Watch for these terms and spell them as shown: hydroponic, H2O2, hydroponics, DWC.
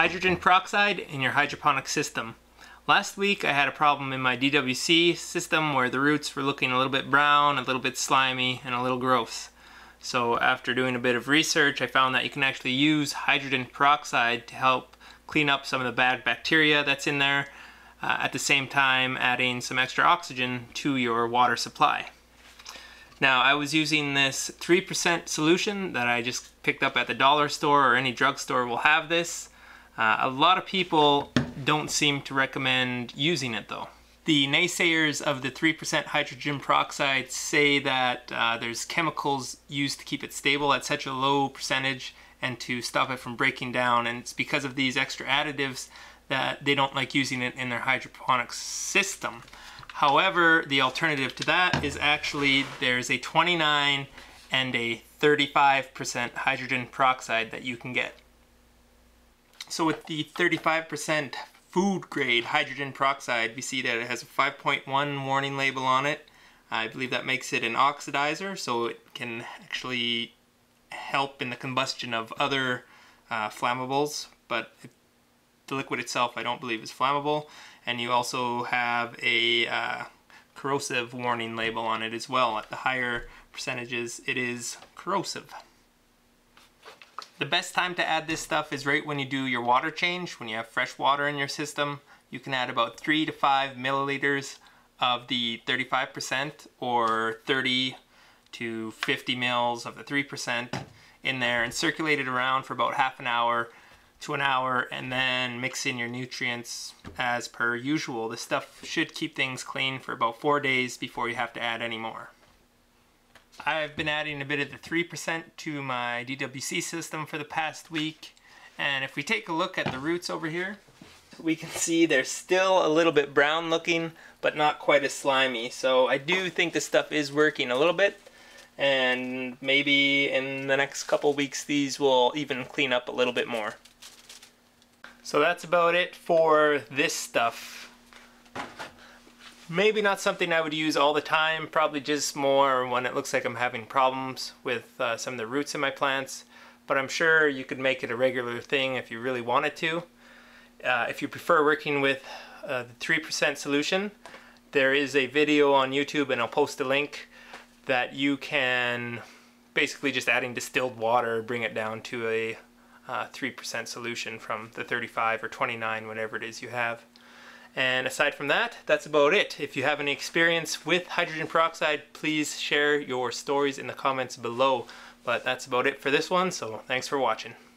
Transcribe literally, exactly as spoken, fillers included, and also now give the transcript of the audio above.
hydrogen peroxide in your hydroponic system. Last week I had a problem in my D W C system where the roots were looking a little bit brown, a little bit slimy, and a little gross. So after doing a bit of research, I found that you can actually use hydrogen peroxide to help clean up some of the bad bacteria that's in there, uh, at the same time adding some extra oxygen to your water supply. Now, I was using this three percent solution that I just picked up at the dollar store, or any drugstore will have this. Uh, a lot of people don't seem to recommend using it though. The naysayers of the three percent hydrogen peroxide say that uh, there's chemicals used to keep it stable at such a low percentage and to stop it from breaking down, and it's because of these extra additives that they don't like using it in their hydroponics system. However, the alternative to that is actually there's a twenty-nine and a thirty-five percent hydrogen peroxide that you can get. So with the thirty-five percent food grade hydrogen peroxide, we see that it has a five point one warning label on it. I believe that makes it an oxidizer, so it can actually help in the combustion of other uh, flammables, but it, the liquid itself I don't believe is flammable. And you also have a uh, corrosive warning label on it as well. At the higher percentages, it is corrosive. The best time to add this stuff is right when you do your water change. When you have fresh water in your system, you can add about three to five milliliters of the thirty-five percent or thirty to fifty mils of the three percent in there, and circulate it around for about half an hour to an hour, and then mix in your nutrients as per usual. This stuff should keep things clean for about four days before you have to add any more. I've been adding a bit of the three percent to my D W C system for the past week, and if we take a look at the roots over here, we can see they're still a little bit brown looking, but not quite as slimy. So I do think this stuff is working a little bit, and maybe in the next couple weeks these will even clean up a little bit more. So that's about it for this stuff. Maybe not something I would use all the time, probably just more when it looks like I'm having problems with uh, some of the roots in my plants, but I'm sure you could make it a regular thing if you really wanted to. Uh, if you prefer working with uh, the three percent solution, there is a video on YouTube, and I'll post a link, that you can basically just adding distilled water, bring it down to a uh, three percent solution from the thirty-five or twenty-nine, whatever it is you have. And aside from that, that's about it. If you have any experience with hydrogen peroxide, please share your stories in the comments below. But that's about it for this one, so thanks for watching.